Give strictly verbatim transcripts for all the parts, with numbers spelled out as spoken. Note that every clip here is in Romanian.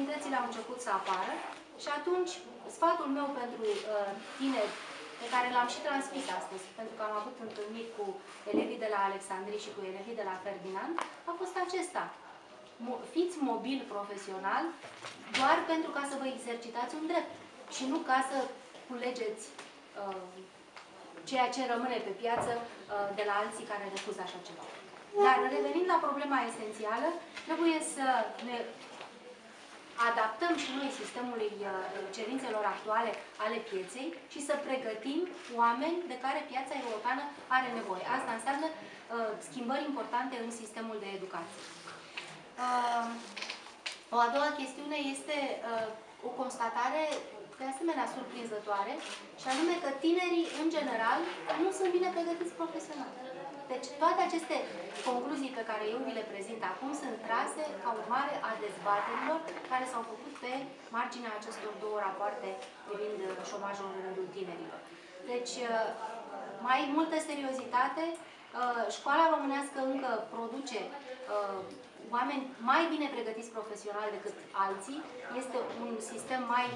oportunitățile au început să apară și atunci sfatul meu pentru uh, tineri, pe care l-am și transmis astăzi, pentru că am avut întâlniri cu elevii de la Alexandrie și cu elevii de la Ferdinand, a fost acesta. Fiți mobil profesional doar pentru ca să vă exercitați un drept și nu ca să culegeți uh, ceea ce rămâne pe piață uh, de la alții care refuză așa ceva. Dar revenind la problema esențială, trebuie să ne adaptăm și noi sistemului cerințelor actuale ale pieței și să pregătim oameni de care piața europeană are nevoie. Asta înseamnă uh, schimbări importante în sistemul de educație. Uh, o a doua chestiune este uh, o constatare de asemenea surprinzătoare, și anume că tinerii, în general, nu sunt bine pregătiți profesional. Deci toate aceste concluzii pe care eu vi le prezint acum sunt trase ca urmare a dezbaterilor care s-au făcut pe marginea acestor două rapoarte privind șomajul în rândul tinerilor. Deci, mai multă seriozitate, școala românească încă produce oameni mai bine pregătiți profesional decât alții, este un sistem mai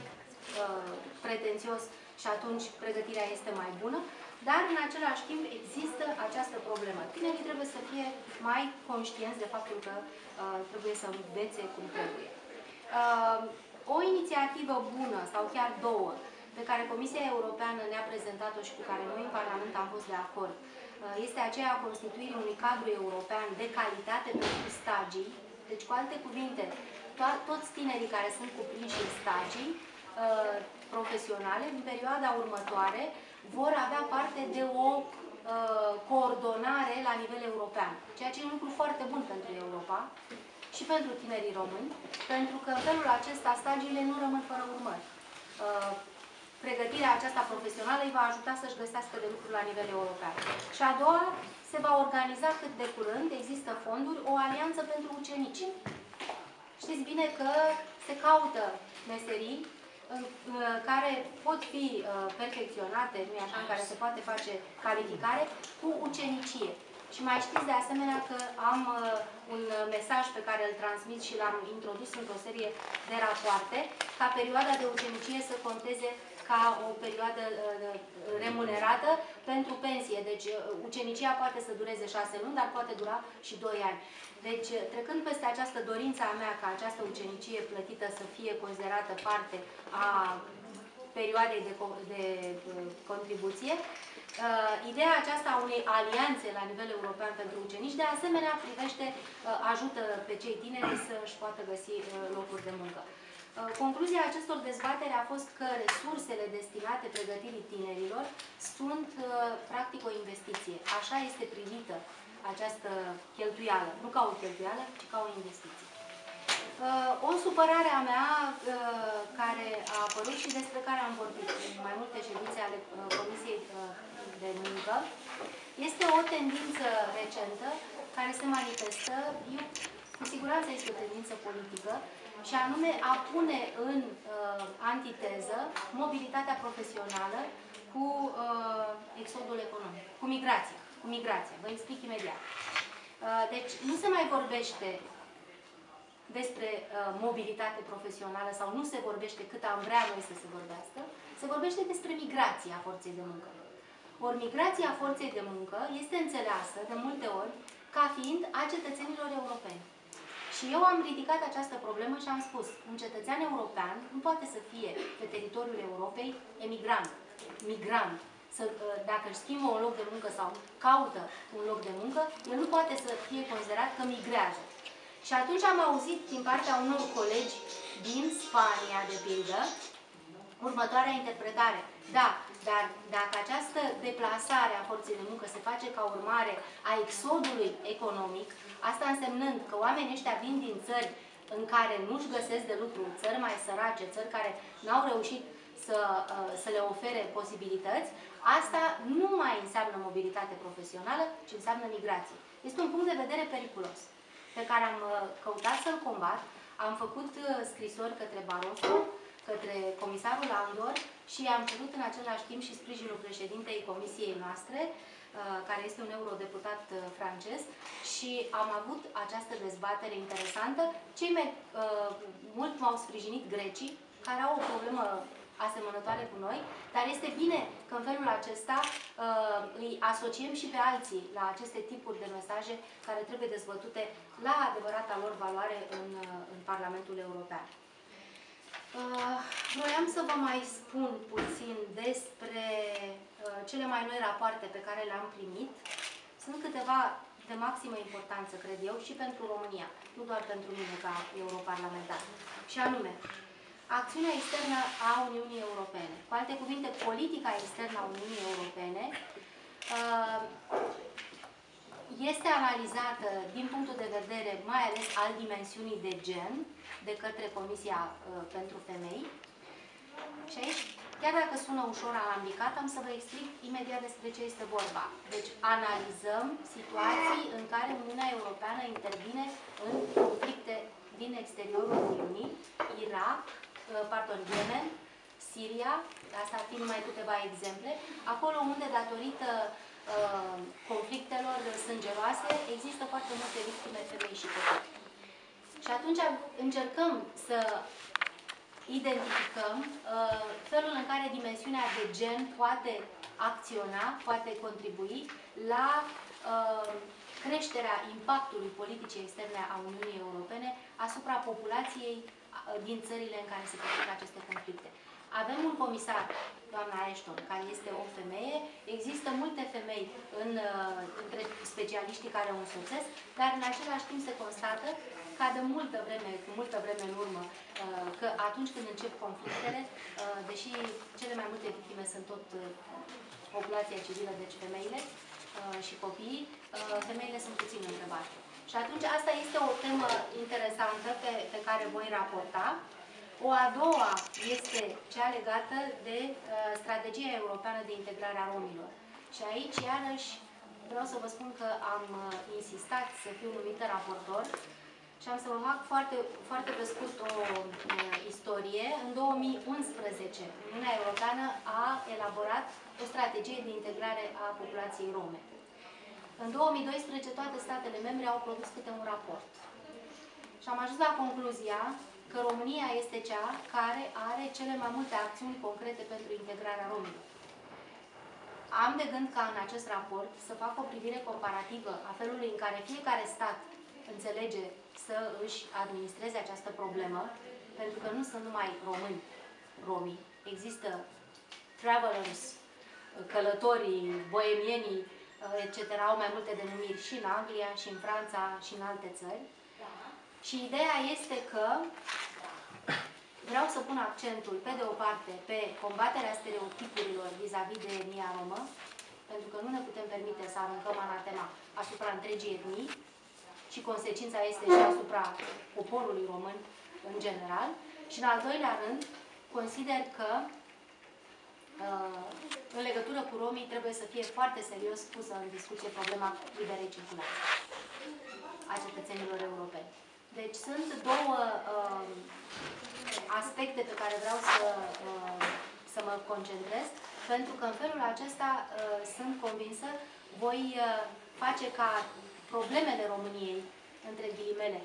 pretențios și atunci pregătirea este mai bună. Dar, în același timp, există această problemă. Tinerii trebuie să fie mai conștienți de faptul că uh, trebuie să învețe cum trebuie. Uh, o inițiativă bună, sau chiar două, pe care Comisia Europeană ne-a prezentat-o și cu care noi în Parlament am fost de acord, uh, este aceea a constituirii unui cadru european de calitate pentru stagii. Deci, cu alte cuvinte, to toți tinerii care sunt cuprinși în stagii uh, profesionale, în perioada următoare, vor avea parte de o uh, coordonare la nivel european, ceea ce e un lucru foarte bun pentru Europa și pentru tinerii români, pentru că în felul acesta stagiile nu rămân fără urmări. Uh, pregătirea aceasta profesională îi va ajuta să-și găsească de lucru la nivel european. Și a doua, se va organiza cât de curând, există fonduri, o alianță pentru ucenici. Știți bine că se caută meserii care pot fi perfecționate, nu-i așa, în care se poate face calificare, cu ucenicie. Și mai știți de asemenea că am un mesaj pe care îl transmit și l-am introdus într-o serie de rapoarte, ca perioada de ucenicie să conteze ca o perioadă remunerată pentru pensie. Deci ucenicia poate să dureze șase luni, dar poate dura și doi ani. Deci, trecând peste această dorință a mea ca această ucenicie plătită să fie considerată parte a perioadei de, de contribuție, ideea aceasta a unei alianțe la nivel european pentru ucenici, de asemenea, privește, ajută pe cei tineri să-și poată găsi locuri de muncă. Concluzia acestor dezbateri a fost că resursele destinate pregătirii tinerilor sunt, practic, o investiție. Așa este privită această cheltuială, nu ca o cheltuială, ci ca o investiție. O supărare a mea, care a apărut și despre care am vorbit în mai multe ședințe ale Comisiei de Muncă, este o tendință recentă care se manifestă, cu siguranță este o tendință politică, și anume a pune în antiteză mobilitatea profesională cu exodul economic, cu migrația. Cu migrația. Vă explic imediat. Deci nu se mai vorbește despre mobilitate profesională sau nu se vorbește cât am vrea noi să se vorbească, se vorbește despre migrația forței de muncă. Ori migrația forței de muncă este înțeleasă de multe ori ca fiind a cetățenilor europeni. Și eu am ridicat această problemă și am spus, un cetățean european nu poate să fie pe teritoriul Europei emigrant, migrant. Să, dacă își schimbă un loc de muncă sau caută un loc de muncă, el nu poate să fie considerat că migrează. Și atunci am auzit din partea unor colegi din Spania, de pildă, următoarea interpretare. Da, dar dacă această deplasare a forței de muncă se face ca urmare a exodului economic, asta însemnând că oamenii ăștia vin din țări în care nu-și găsesc de lucru, țări mai sărace, țări care n-au reușit Să, să le ofere posibilități, asta nu mai înseamnă mobilitate profesională, ci înseamnă migrație. Este un punct de vedere periculos, pe care am căutat să-l combat. Am făcut scrisori către Barroso, către comisarul Andor și am cerut în același timp și sprijinul președintei comisiei noastre care este un eurodeputat francez și am avut această dezbatere interesantă. Cei mai uh, mult m-au sprijinit grecii, care au o problemă asemănătoare cu noi, dar este bine că în felul acesta uh, îi asociem și pe alții la aceste tipuri de mesaje care trebuie dezbătute la adevărata lor valoare în, în Parlamentul European. Uh, Vroiam să vă mai spun puțin despre uh, cele mai noi rapoarte pe care le-am primit. Sunt câteva de maximă importanță, cred eu, și pentru România, nu doar pentru mine ca europarlamentar. Și anume, acțiunea externă a Uniunii Europene. Cu alte cuvinte, politica externă a Uniunii Europene uh, este analizată din punctul de vedere mai ales al dimensiunii de gen de către Comisia uh, pentru Femei. Și aici, chiar dacă sună ușor alambicat, am să vă explic imediat despre ce este vorba. Deci, analizăm situații în care Uniunea Europeană intervine în conflicte din exteriorul Uniunii, Irak, uh, pardon, Yemen, Siria, asta fiind mai câteva exemple, acolo unde, datorită uh, conflictelor sângeroase, există foarte multe victime femei și copii. Și atunci încercăm să identificăm uh, felul în care dimensiunea de gen poate acționa, poate contribui la uh, creșterea impactului politicii externe a Uniunii Europene asupra populației din țările în care se petrec aceste conflicte. Avem un comisar, doamna Ashton, care este o femeie. Există multe femei în, între specialiștii care o însoțesc, dar în același timp se constată ca de multă vreme, cu multă vreme în urmă, că atunci când încep conflictele, deși cele mai multe victime sunt tot populația civilă, deci femeile și copiii, femeile sunt puțin întrebate. Și atunci asta este o temă interesantă pe, pe care voi raporta. O a doua este cea legată de uh, strategia europeană de integrare a romilor. Și aici, iarăși, vreau să vă spun că am uh, insistat să fiu numită raportor și am să vă fac foarte, foarte pe scurt o uh, istorie. În două mii unsprezece, Uniunea Europeană a elaborat o strategie de integrare a populației rome. În două mii doisprezece, toate statele membre au produs câte un raport. Și am ajuns la concluzia că România este cea care are cele mai multe acțiuni concrete pentru integrarea romilor. Am de gând ca în acest raport să fac o privire comparativă a felului în care fiecare stat înțelege să își administreze această problemă, pentru că nu sunt numai români romii. Există travelers, călătorii, boemienii, et cetera. Au mai multe denumiri și în Anglia, și în Franța, și în alte țări. Și ideea este că vreau să pun accentul, pe de o parte, pe combaterea stereotipurilor vis-a-vis de etnia romă, pentru că nu ne putem permite să aruncăm anatema asupra întregii etnii și consecința este și asupra poporului român în general. Și în al doilea rând, consider că în legătură cu romii trebuie să fie foarte serios pusă în discuție problema liberei circulații a cetățenilor europeni. Deci sunt două uh, aspecte pe care vreau să, uh, să mă concentrez, pentru că în felul acesta uh, sunt convinsă, voi uh, face ca problemele României, între ghilimele,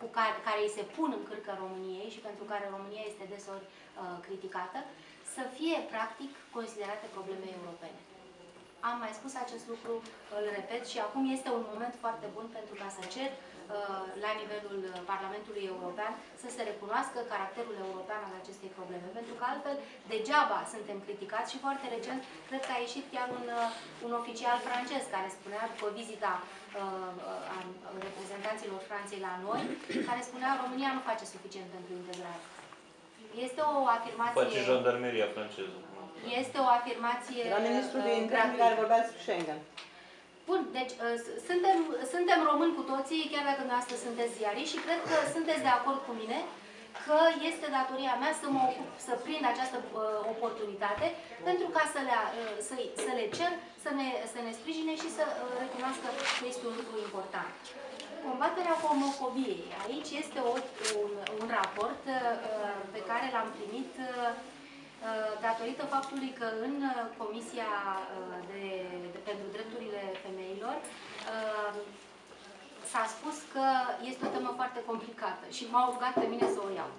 cu care, care îi se pun în cârcă României și pentru care România este deseori uh, criticată, să fie practic considerate probleme europene. Am mai spus acest lucru, îl repet, și acum este un moment foarte bun pentru ca să cer la nivelul Parlamentului European să se recunoască caracterul european al acestei probleme, pentru că altfel degeaba suntem criticați și foarte recent cred că a ieșit chiar un, un oficial francez care spunea, după vizita uh, a reprezentanților Franței la noi, care spunea România nu face suficient pentru integrare. Este o afirmație... Face jandarmeria franceză. Este o afirmație... La ministrul de interne care vorbea despre Schengen. Bun, deci suntem, suntem români cu toții, chiar dacă noastră sunteți ziariști și cred că sunteți de acord cu mine că este datoria mea să mă ocup, să prind această uh, oportunitate pentru ca să le, uh, să, să le cer, să ne, să ne sprijine și să uh, recunoască că este un lucru important. Combaterea homofobiei. Aici este o, un, un raport uh, pe care l-am primit uh, datorită faptului că în Comisia de, de, pentru Drepturile Femeilor s-a spus că este o temă foarte complicată și m-a rugat pe mine să o iau.